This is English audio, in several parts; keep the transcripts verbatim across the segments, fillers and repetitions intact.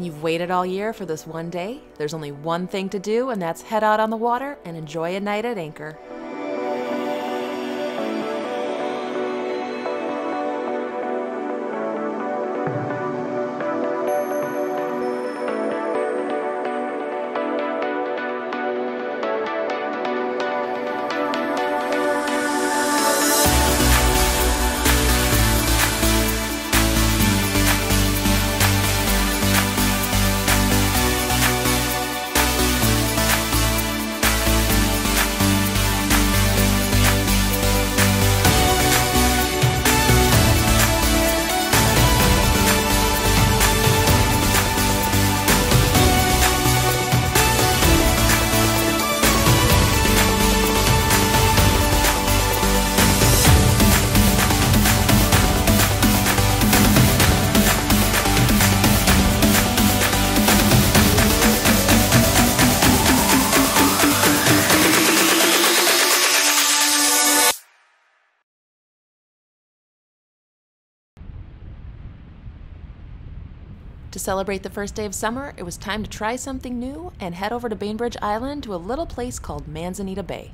When you've waited all year for this one day, there's only one thing to do, and that's head out on the water and enjoy a night at anchor. To celebrate the first day of summer, it was time to try something new and head over to Bainbridge Island to a little place called Manzanita Bay.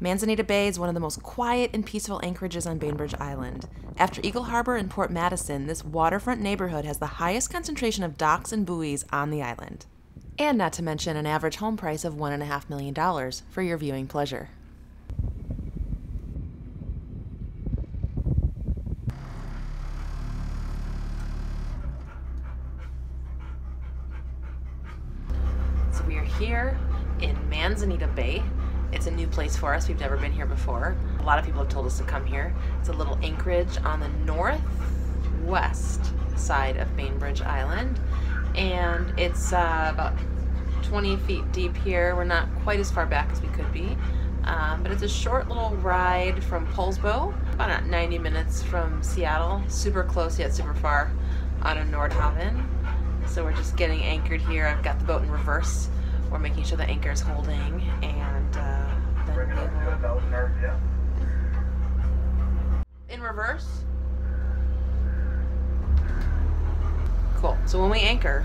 Manzanita Bay is one of the most quiet and peaceful anchorages on Bainbridge Island. After Eagle Harbor and Port Madison, this waterfront neighborhood has the highest concentration of docks and buoys on the island. And not to mention an average home price of one point five million dollars for your viewing pleasure. Here in Manzanita Bay. It's a new place for us. We've never been here before. A lot of people have told us to come here. It's a little anchorage on the northwest side of Bainbridge Island, and it's uh, about twenty feet deep here. We're not quite as far back as we could be, um, but it's a short little ride from Poulsbo, about ninety minutes from Seattle. Super close yet super far out of Nordhaven. So we're just getting anchored here. I've got the boat in reverse. We're making sure the anchor is holding, and uh, then we will... In reverse? Cool. So when we anchor,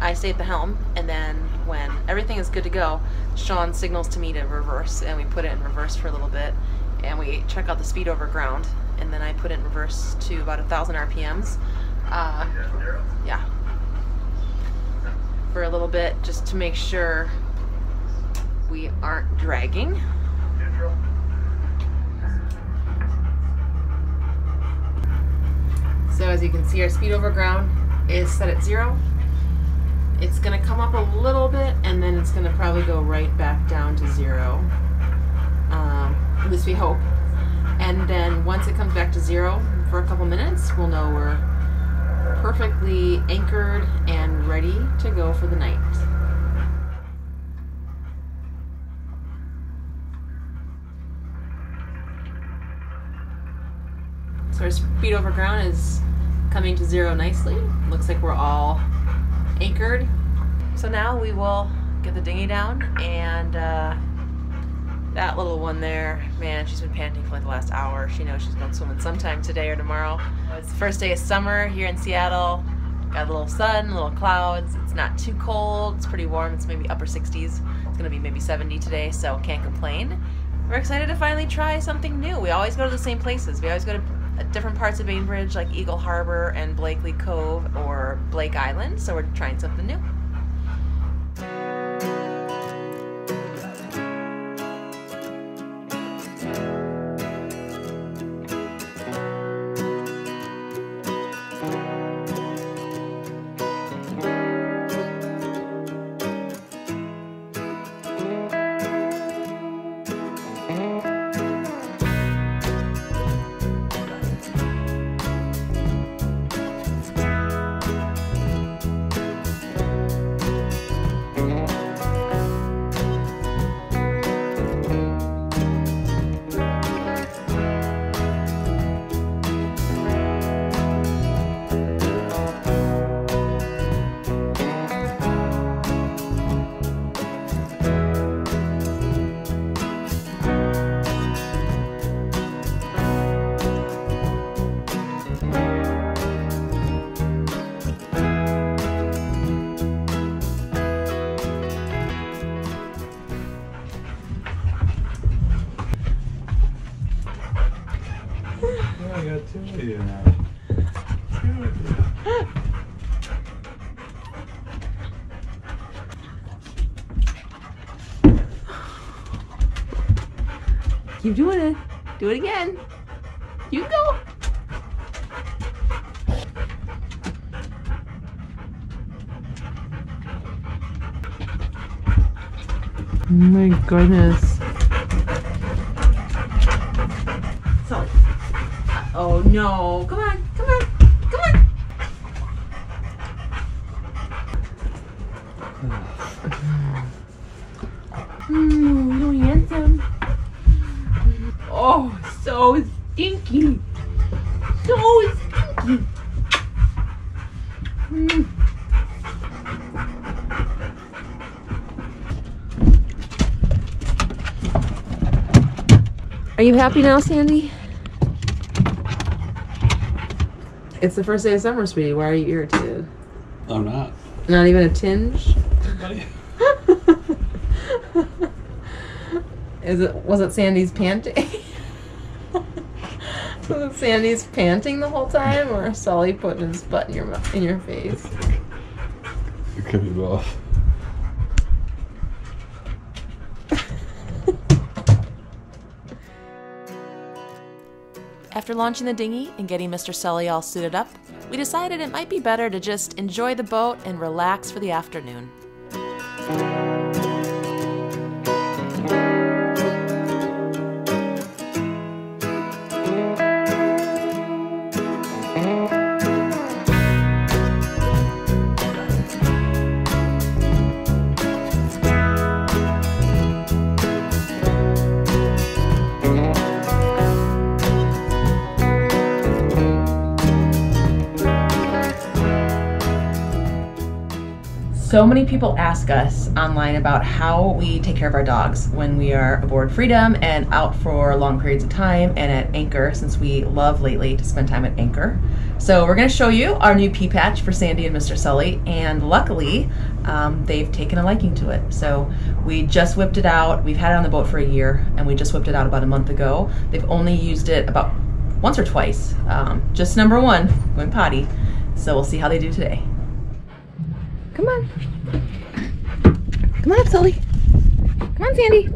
I stay at the helm, and then when everything is good to go, Shawn signals to me to reverse, and we put it in reverse for a little bit, and we check out the speed over ground, and then I put it in reverse to about a thousand R P Ms. Uh, yeah. For a little bit, just to make sure we aren't dragging. Neutral. So as you can see, our speed over ground is set at zero. It's gonna come up a little bit, and then it's gonna probably go right back down to zero. Um, at least we hope. And then once it comes back to zero for a couple minutes, we'll know we're perfectly anchored and ready to go for the night. So our speed over ground is coming to zero nicely. Looks like we're all anchored. So now we will get the dinghy down, and uh, that little one there, man, she's been panting for like the last hour. She knows she's going swimming sometime today or tomorrow. It's the first day of summer here in Seattle. Got a little sun, little clouds. It's not too cold. It's pretty warm. It's maybe upper sixties. It's gonna be maybe seventy today, so can't complain. We're excited to finally try something new. We always go to the same places. We always go to different parts of Bainbridge, like Eagle Harbor and Blakely Cove or Blake Island, so we're trying something new. Oh, I got two of you now. Two of you. Keep doing it. Do it again. You go. Oh my goodness. So, uh, oh no, come on, come on, come on. Mmm, really handsome. Oh, so stinky. So stinky. Mm. Are you happy now, Sandy? It's the first day of summer, sweetie. Why are you irritated? I'm not. Not even a tinge? Is it? Was it Sandy's panting? Was it Sandy's panting the whole time, or Sully putting his butt in your mouth, in your face? It could be both. After launching the dinghy and getting Mister Sully all suited up, we decided it might be better to just enjoy the boat and relax for the afternoon. So many people ask us online about how we take care of our dogs when we are aboard Freedom and out for long periods of time, and at anchor, since we love lately to spend time at anchor. So we're going to show you our new pea patch for Sandy and Mister Sully, and luckily um, they've taken a liking to it. So we just whipped it out. We've had it on the boat for a year and we just whipped it out about a month ago. They've only used it about once or twice, um, just number one, when potty. So we'll see how they do today. Come on. Come on up, Sully. Come on, Sandy.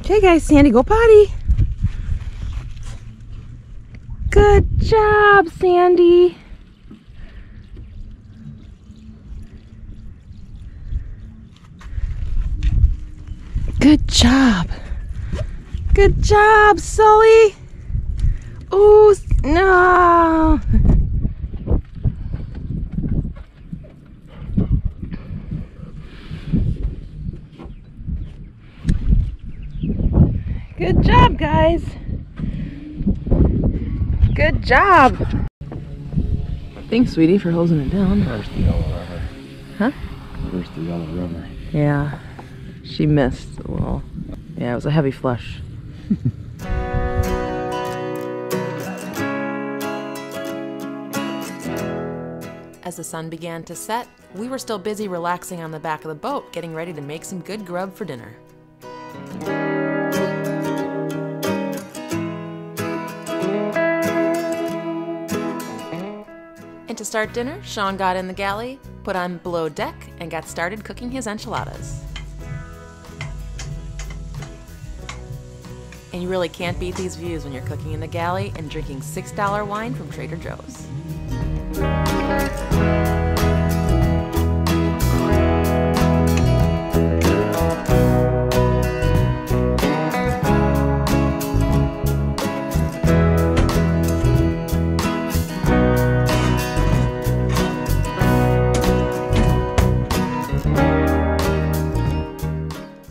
Okay, guys, Sandy, go potty. Good job, Sandy. Good job. Good job, Sully. Oh, no. Good job, guys. Good job. Thanks, sweetie, for hosing it down. First the yellow rubber. Huh? First the yellow rubber. Yeah. She missed a little. Yeah, it was a heavy flush. As the sun began to set, we were still busy relaxing on the back of the boat, getting ready to make some good grub for dinner. And to start dinner, Shawn got in the galley, put on Below Deck, and got started cooking his enchiladas. And you really can't beat these views when you're cooking in the galley and drinking six dollar wine from Trader Joe's.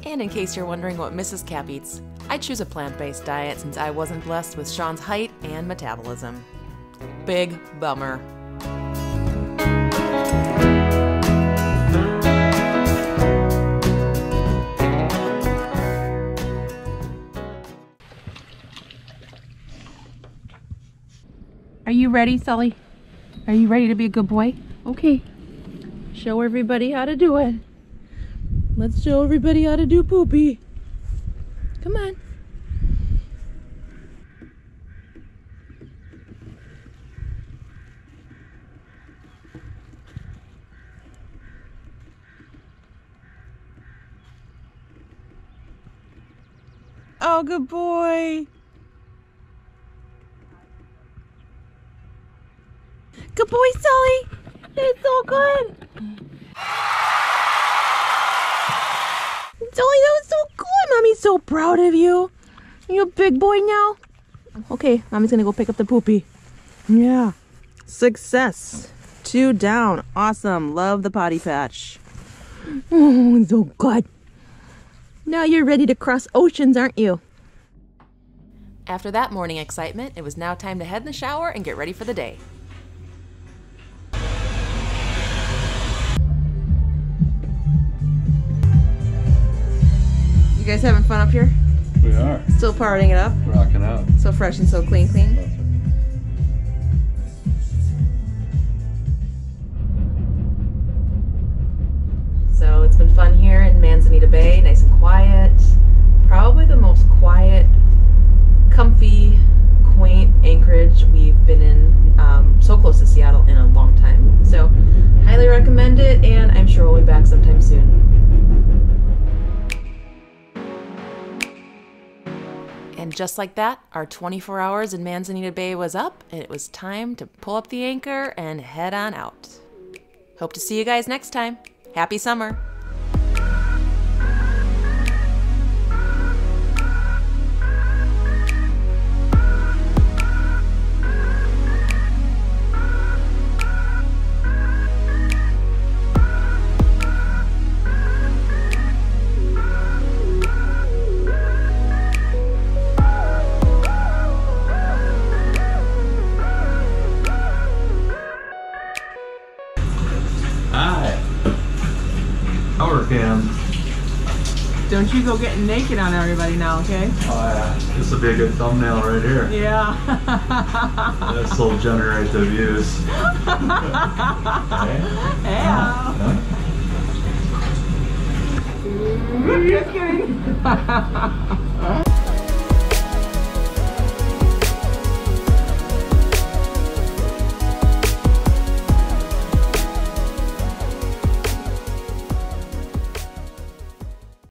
And in case you're wondering what Missus Cap eats, I choose a plant-based diet since I wasn't blessed with Shawn's height and metabolism. Big bummer. Are you ready, Sully? Are you ready to be a good boy? Okay. Show everybody how to do it. Let's show everybody how to do poopy. Come on. Oh, good boy. Good boy, Sully. That's so good. Sully, that was so good. Mommy's so proud of you. You're a big boy now. Okay, Mommy's gonna go pick up the poopy. Yeah. Success. Two down. Awesome. Love the potty patch. Oh, it's so good. Now you're ready to cross oceans, aren't you? After that morning excitement, it was now time to head in the shower and get ready for the day. You guys having fun up here? We are. Still partying it up? Rocking out. So fresh and so clean, clean. So it's been fun here in Manzanita Bay, nice and quiet. Probably the most quiet, comfy, quaint anchorage we've been in, um, so close to Seattle in a long time. So highly recommend it, and I'm sure we'll be back sometime soon. And just like that, our twenty-four hours in Manzanita Bay was up, and it was time to pull up the anchor and head on out. Hope to see you guys next time. Happy summer! Don't you go getting naked on everybody now, okay? Oh yeah, this will be a good thumbnail right here. Yeah. This will generate the views. Yeah. Just kidding.